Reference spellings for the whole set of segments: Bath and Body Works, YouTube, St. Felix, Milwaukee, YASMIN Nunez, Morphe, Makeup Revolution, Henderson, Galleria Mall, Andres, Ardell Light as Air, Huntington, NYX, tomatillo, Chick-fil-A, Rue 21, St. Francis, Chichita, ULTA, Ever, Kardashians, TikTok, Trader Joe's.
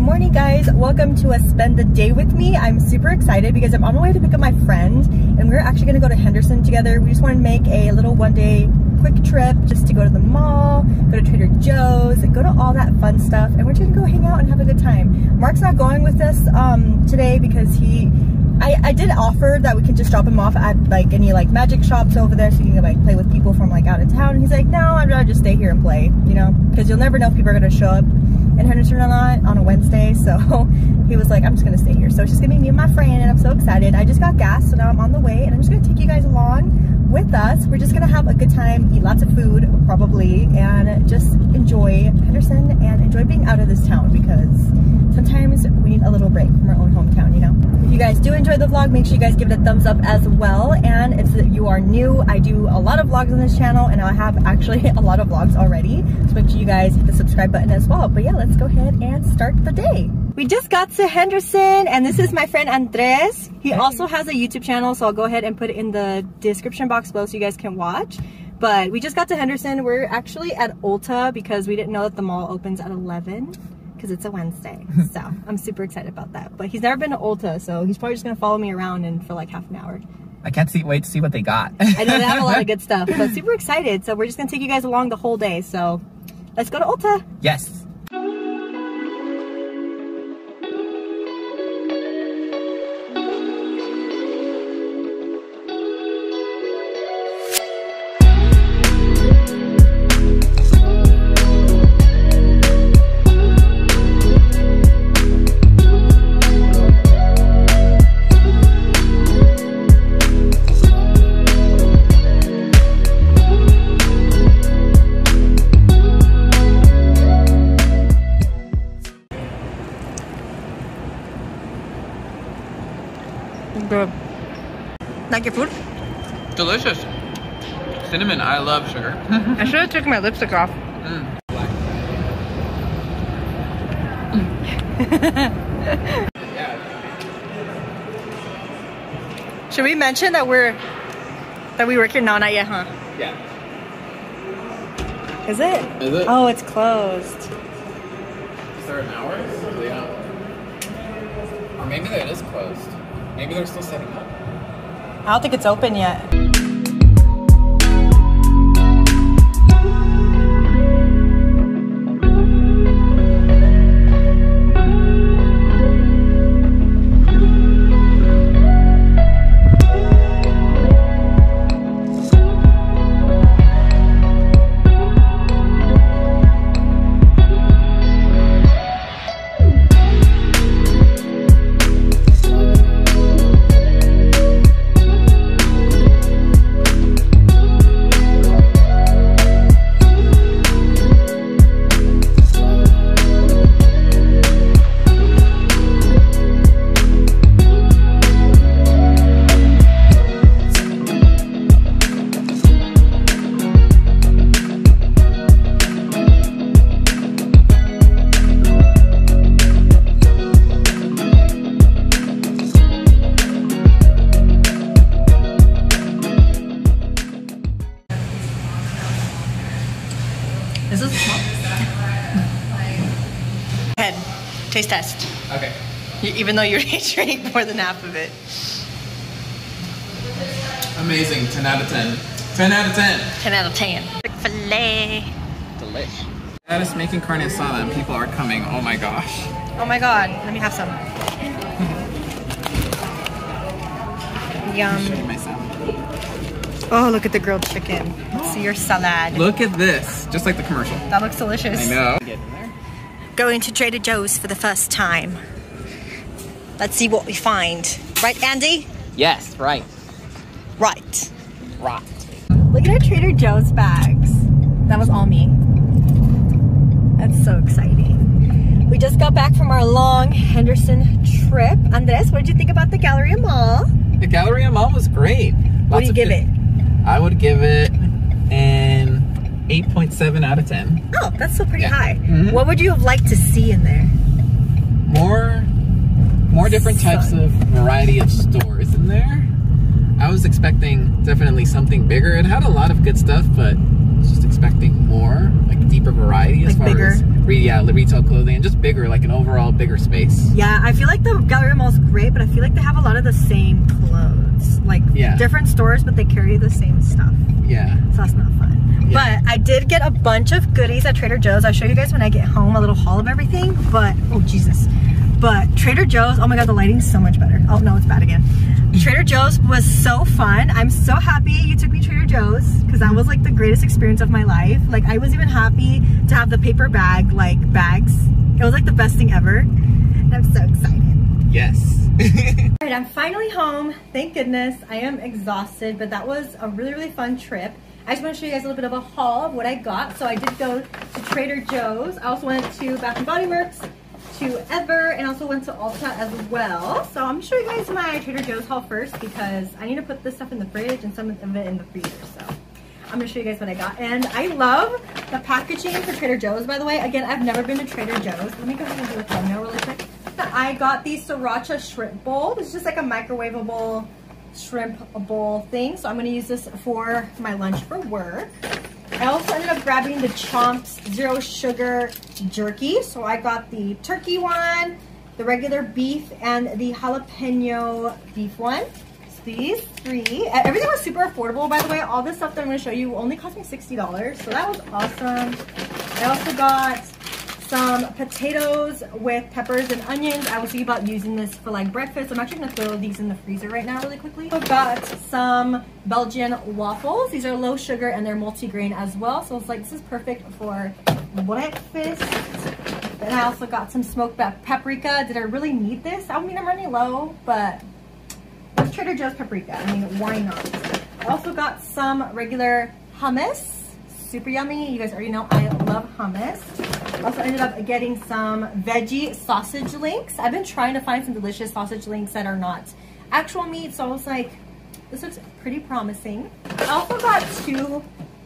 Good morning, guys. Welcome to a Spend the Day with Me. I'm super excited because I'm on my way to pick up my friend and we're actually gonna go to Henderson together. We just wanted to make a little one-day quick trip just to go to the mall, go to Trader Joe's, go to all that fun stuff, and we're just gonna go hang out and have a good time. Mark's not going with us today because I did offer that we can just drop him off at like any like magic shops over there so you can like play with people from like out of town. And he's like, no, I'd rather just stay here and play, you know, because you'll never know if people are gonna show up in Henderson or not on a Wednesday. So he was like, I'm just gonna stay here. So it's just gonna be me and my friend, and I'm so excited. I just got gas, so now I'm on the way, and I'm just gonna take you guys along with us. We're just gonna have a good time, eat lots of food probably, and just enjoy Henderson and enjoy being out of this town, because sometimes we need a little break from our own hometown, you know? If you guys do enjoy the vlog, make sure you guys give it a thumbs up as well. And if you are new, I do a lot of vlogs on this channel, and I have actually a lot of vlogs already. So make sure you guys hit the subscribe button as well. But yeah, let's go ahead and start the day. We just got to Henderson, and this is my friend Andres. He also has a YouTube channel, so I'll go ahead and put it in the description box below so you guys can watch. But we just got to Henderson. We're actually at ULTA because we didn't know that the mall opens at 11. Because it's a Wednesday, so I'm super excited about that. But he's never been to ULTA, so he's probably just gonna follow me around and for like half an hour. I can't wait to see what they got. I know they have a lot of good stuff, but super excited. So we're just gonna take you guys along the whole day. So let's go to ULTA. Yes. Good. Like your food? Delicious. Cinnamon, I love sugar. I should have took my lipstick off. Should we mention that we work here? No, not yet, huh? Yeah. Is it? Is it? Oh, it's closed. Is there an hour? Yeah. Or maybe it is closed. Maybe they're still setting up. I don't think it's open yet. Taste test. Okay. Even though you already drank more than half of it. Amazing. 10 out of 10. 10 out of 10. 10 out of 10. Chick-fil-A. Delish. That is making carne asada and people are coming. Oh my gosh. Oh my god. Let me have some. Yum. Myself. Oh, look at the grilled chicken. Let's see your salad. Look at this. Just like the commercial. That looks delicious. I know. Going to Trader Joe's for the first time. Let's see what we find. Right, Andy? Yes, right. Right. Right. Look at our Trader Joe's bags. That was all me. That's so exciting. We just got back from our long Henderson trip. Andres, what did you think about the Galleria Mall? The Galleria Mall was great. What do you give it? I would give it an 8.7 out of 10. Oh, that's still pretty high. Mm-hmm. What would you have liked to see in there? More different types of variety of stores in there. I was expecting definitely something bigger. It had a lot of good stuff, but I was just expecting more, like deeper variety as far as retail clothing and just bigger, like an overall bigger space. Yeah, I feel like the Galleria Mall is great, but I feel like they have a lot of the same clothes, like different stores, but they carry the same stuff. Yeah. So that's not fun. Yeah. But I did get a bunch of goodies at Trader Joe's. I'll show you guys when I get home a little haul of everything, but oh Jesus. But Trader Joe's, oh my God, the lighting's so much better. Oh no, it's bad again. Trader Joe's was so fun. I'm so happy you took me to Trader Joe's because that was like the greatest experience of my life. Like I was even happy to have the paper bag, like bags. It was like the best thing ever. And I'm so excited. Yes. All right, I'm finally home. Thank goodness. I am exhausted, but that was a really, really fun trip. I just want to show you guys a little bit of a haul of what I got. So I did go to Trader Joe's. I also went to Bath and Body Works, to Ever, and also went to ULTA as well. So I'm showing you guys my Trader Joe's haul first because I need to put this stuff in the fridge and some of it in the freezer. So I'm gonna show you guys what I got. And I love the packaging for Trader Joe's, by the way. Again, I've never been to Trader Joe's. Let me go ahead and do a thumbnail really quick. I got the Sriracha Shrimp Bowl. It's just like a microwavable shrimp bowl thing. So I'm gonna use this for my lunch for work. I also ended up grabbing the Chomps Zero Sugar Jerky. So I got the turkey one, the regular beef, and the jalapeno beef one. So these three. Everything was super affordable, by the way. All this stuff that I'm going to show you only cost me $60. So that was awesome. I also got some potatoes with peppers and onions. I was thinking about using this for like breakfast. I'm actually gonna throw these in the freezer right now really quickly. I've got some Belgian waffles. These are low sugar and they're multi-grain as well. So it's like, this is perfect for breakfast. And I also got some smoked paprika. Did I really need this? I mean, I'm running low, but that's Trader Joe's paprika. I mean, why not? I also got some regular hummus. Super yummy. You guys already know I love hummus. Also ended up getting some veggie sausage links. I've been trying to find some delicious sausage links that are not actual meat, so I was like, this looks pretty promising. I also got two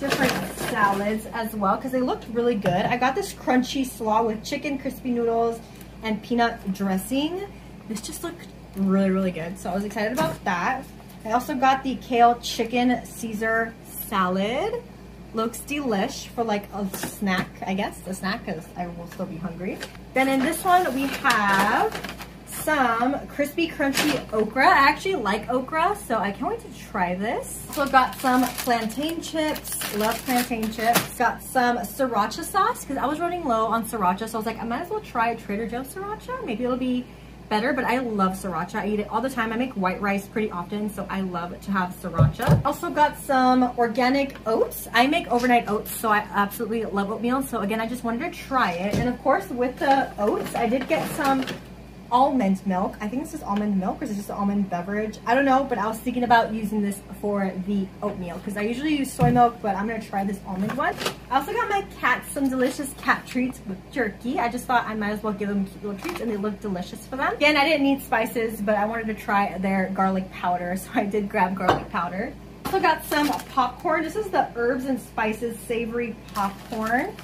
different salads as well because they looked really good. I got this crunchy slaw with chicken, crispy noodles, and peanut dressing. This just looked really, really good, so I was excited about that. I also got the kale chicken Caesar salad. Looks delish for like a snack, I guess, a snack, because I will still be hungry. Then in this one, we have some crispy, crunchy okra. I actually like okra, so I can't wait to try this. Also got some plantain chips, love plantain chips. Got some sriracha sauce, because I was running low on sriracha, so I was like, I might as well try Trader Joe's sriracha. Maybe it'll be better, but I love sriracha. I eat it all the time. I make white rice pretty often, so I love to have sriracha. Also got some organic oats. I make overnight oats, so I absolutely love oatmeal. So again, I just wanted to try it. And of course, with the oats, I did get some almond milk. I think this is almond milk, or is it just an almond beverage? I don't know, but I was thinking about using this for the oatmeal because I usually use soy milk, but I'm gonna try this almond one. I also got my cats some delicious cat treats with jerky. I just thought I might as well give them cute little treats, and they look delicious for them. Again, I didn't need spices, but I wanted to try their garlic powder, so I did grab garlic powder. Also got some popcorn. This is the herbs and spices savory popcorn.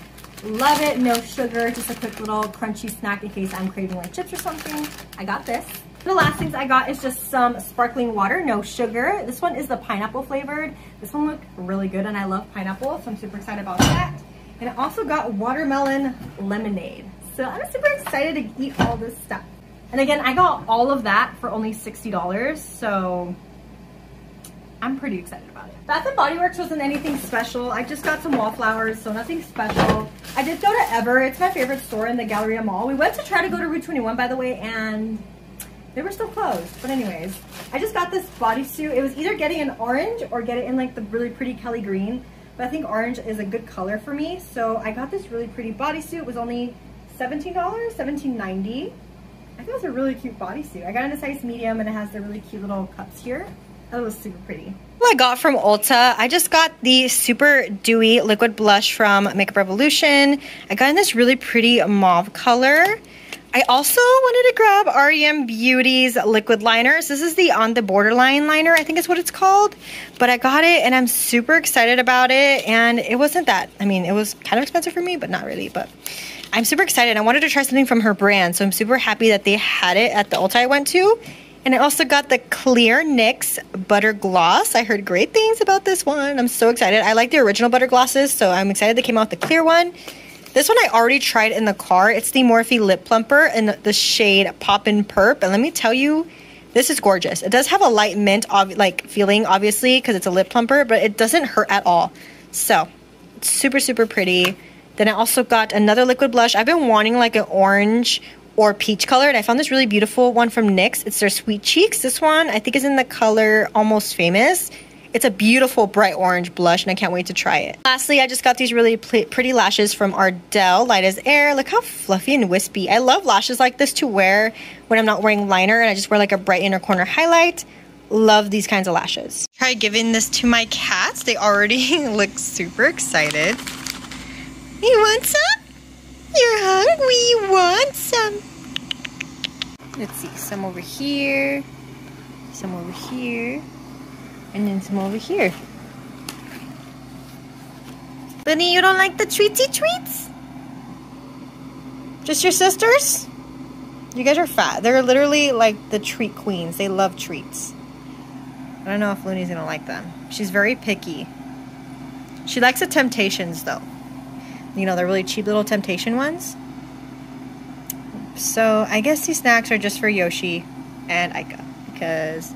Love it, no sugar, just a quick little crunchy snack in case I'm craving like chips or something. I got this. The last things I got is just some sparkling water, no sugar. This one is the pineapple flavored. This one looked really good and I love pineapple, so I'm super excited about that. And I also got watermelon lemonade. So I'm super excited to eat all this stuff. And again, I got all of that for only $60, so I'm pretty excited about it. Bath and Body Works wasn't anything special. I just got some wallflowers, so nothing special. I did go to Ever. It's my favorite store in the Galleria Mall. We went to try to go to Rue 21, by the way, and they were still closed. But anyways, I just got this bodysuit. It was either getting an orange or get it in like the really pretty Kelly green. But I think orange is a good color for me. So I got this really pretty bodysuit. It was only $17, $17.90. I think it was a really cute bodysuit. I got in a size medium and it has the really cute little cups here. That was super pretty. Well, I got from Ulta, I just got the super dewy liquid blush from Makeup Revolution. I got in this really pretty mauve color. I also wanted to grab REM Beauty's liquid liners. This is the On the Borderline liner, I think is what it's called. But I got it and I'm super excited about it. And it wasn't that, I mean, it was kind of expensive for me, but not really. But I'm super excited. I wanted to try something from her brand. So I'm super happy that they had it at the Ulta I went to. And I also got the Clear NYX Butter Gloss. I heard great things about this one. I'm so excited. I like the original Butter Glosses, so I'm excited they came out with the clear one. This one I already tried in the car. It's the Morphe Lip Plumper in the shade Poppin' Perp. And let me tell you, this is gorgeous. It does have a light mint like feeling, obviously, because it's a lip plumper, but it doesn't hurt at all. So it's super, super pretty. Then I also got another liquid blush. I've been wanting like an orange or peach color, and I found this really beautiful one from NYX. It's their Sweet Cheeks. This one I think is in the color Almost Famous. It's a beautiful bright orange blush, and I can't wait to try it. Lastly, I just got these really pretty lashes from Ardell Light as Air. Look how fluffy and wispy. I love lashes like this to wear when I'm not wearing liner and I just wear like a bright inner corner highlight. Love these kinds of lashes. Try giving this to my cats. They already look super excited. You want some? You're hungry. You want some? Let's see. Some over here. Some over here. And then some over here. Bunny, you don't like the treatsy treats? Just your sisters? You guys are fat. They're literally like the treat queens. They love treats. I don't know if Looney's gonna like them. She's very picky. She likes the Temptations though. You know, they're really cheap little Temptation ones. So I guess these snacks are just for Yoshi and Aika, because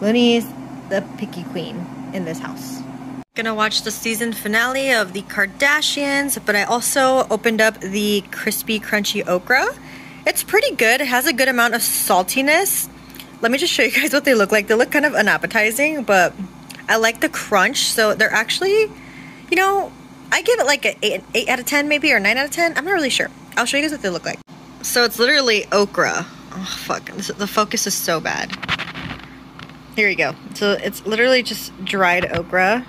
Looney's the picky queen in this house. Gonna watch the season finale of the Kardashians, but I also opened up the crispy crunchy okra. It's pretty good. It has a good amount of saltiness. Let me just show you guys what they look like. They look kind of unappetizing, but I like the crunch. So they're actually, you know, I give it like an 8 out of 10 maybe, or 9 out of 10. I'm not really sure. I'll show you guys what they look like. So it's literally okra. Oh fuck, the focus is so bad. Here we go. So it's literally just dried okra.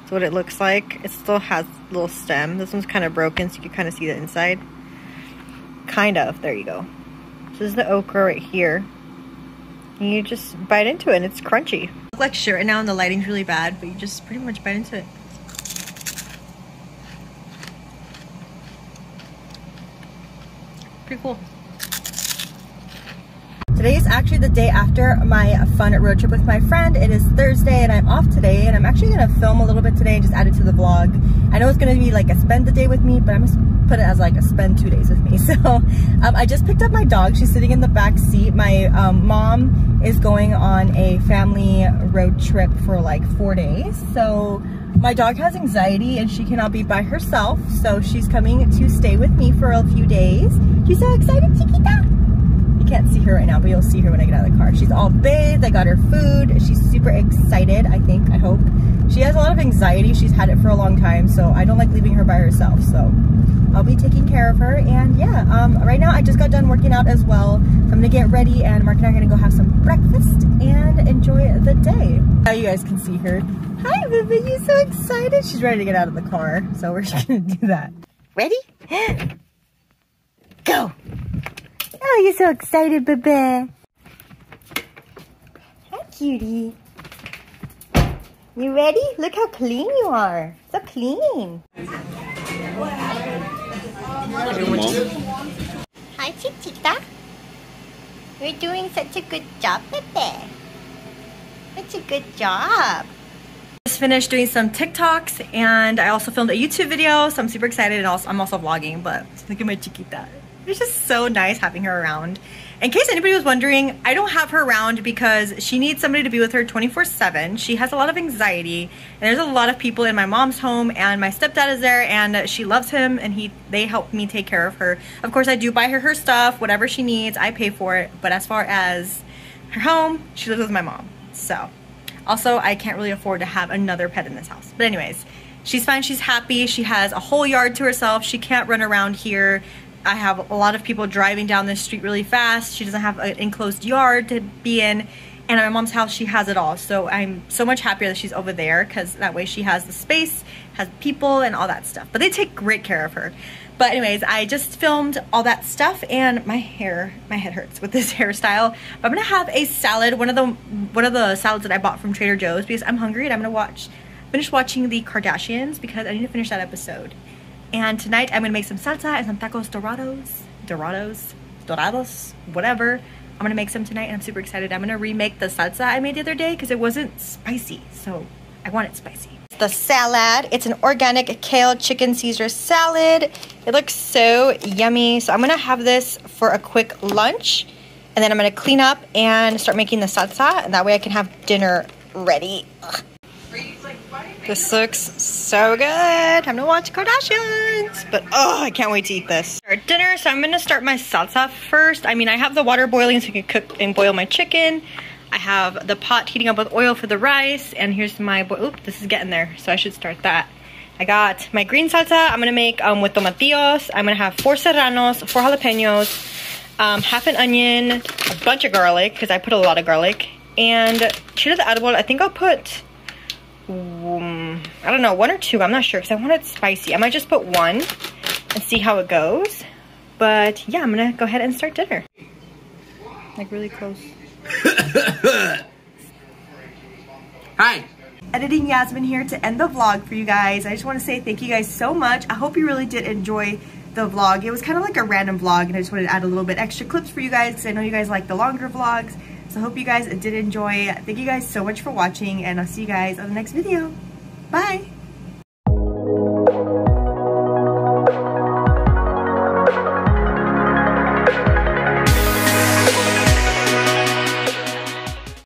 That's what it looks like. It still has a little stem. This one's kind of broken, so you can kind of see the inside. Kind of. There you go. So this is the okra right here. And you just bite into it, and it's crunchy. I look like shit right now, and the lighting's really bad, but you just pretty much bite into it. Pretty cool. Today is actually the day after my fun road trip with my friend. It is Thursday and I'm off today, and I'm actually going to film a little bit today and just add it to the vlog. I know it's going to be like a spend the day with me, but I'm just put it as like a spend 2 days with me. So I just picked up my dog. She's sitting in the back seat. My mom is going on a family road trip for like 4 days. So my dog has anxiety and she cannot be by herself. So she's coming to stay with me for a few days. She's so excited, Chichita. Can't see her right now, but you'll see her when I get out of the car. She's all bathed. I got her food. She's super excited, I think. I hope. She has a lot of anxiety. She's had it for a long time, so I don't like leaving her by herself. So I'll be taking care of her. And yeah, right now I just got done working out as well. So I'm going to get ready, and Mark and I are going to go have some breakfast and enjoy the day. Now you guys can see her. Hi, baby. You're so excited. She's ready to get out of the car, so we're just going to do that. Ready? Go! Oh, you're so excited, baby. Hi, cutie. You ready? Look how clean you are. So clean. Hi, Chichita. You're doing such a good job, baby. Such a good job. Just finished doing some TikToks, and I also filmed a YouTube video, so I'm super excited. And also, I'm also vlogging, but look at my Chichita. It's just so nice having her around. In case anybody was wondering, I don't have her around because she needs somebody to be with her 24/7. She has a lot of anxiety, and there's a lot of people in my mom's home, and my stepdad is there, and she loves him, and they help me take care of her. Of course, I do buy her stuff, whatever she needs, I pay for it, but as far as her home, she lives with my mom. So, also, I can't really afford to have another pet in this house. But anyways, she's fine, she's happy, she has a whole yard to herself, she can't run around here. I have a lot of people driving down this street really fast. She doesn't have an enclosed yard to be in. And at my mom's house, she has it all. So I'm so much happier that she's over there, because that way she has the space, has people and all that stuff. But they take great care of her. But anyways, I just filmed all that stuff, and my head hurts with this hairstyle. But I'm going to have a salad, one of the salads that I bought from Trader Joe's, because I'm hungry and I'm going to finish watching the Kardashians, because I need to finish that episode. And tonight I'm gonna make some salsa and some tacos dorados, whatever. I'm gonna make some tonight, and I'm super excited. I'm gonna remake the salsa I made the other day because it wasn't spicy, so I want it spicy. the salad. It's an organic kale chicken Caesar salad. It looks so yummy. So I'm gonna have this for a quick lunch, and then I'm gonna clean up and start making the salsa, and that way I can have dinner ready. Ugh. This looks so good. Time to watch Kardashians. But oh, I can't wait to eat this. Our dinner, so I'm gonna start my salsa first. I mean, I have the water boiling so I can cook and boil my chicken. I have the pot heating up with oil for the rice, and here's my, oop, this is getting there, so I should start that. I got my green salsa I'm gonna make with tomatillos. I'm gonna have 4 serranos, 4 jalapenos, half an onion, a bunch of garlic, because I put a lot of garlic, and chile de árbol. I think I'll put, I don't know, 1 or 2, I'm not sure, because I want it spicy. I might just put 1 and see how it goes. But yeah, I'm gonna go ahead and start dinner. Like really close. Hi! Editing Yasmin here to end the vlog for you guys. I just want to say thank you guys so much. I hope you really did enjoy the vlog. It was kind of like a random vlog, and I just wanted to add a little bit extra clips for you guys because I know you guys like the longer vlogs. So I hope you guys did enjoy. Thank you guys so much for watching, and I'll see you guys on the next video. Bye!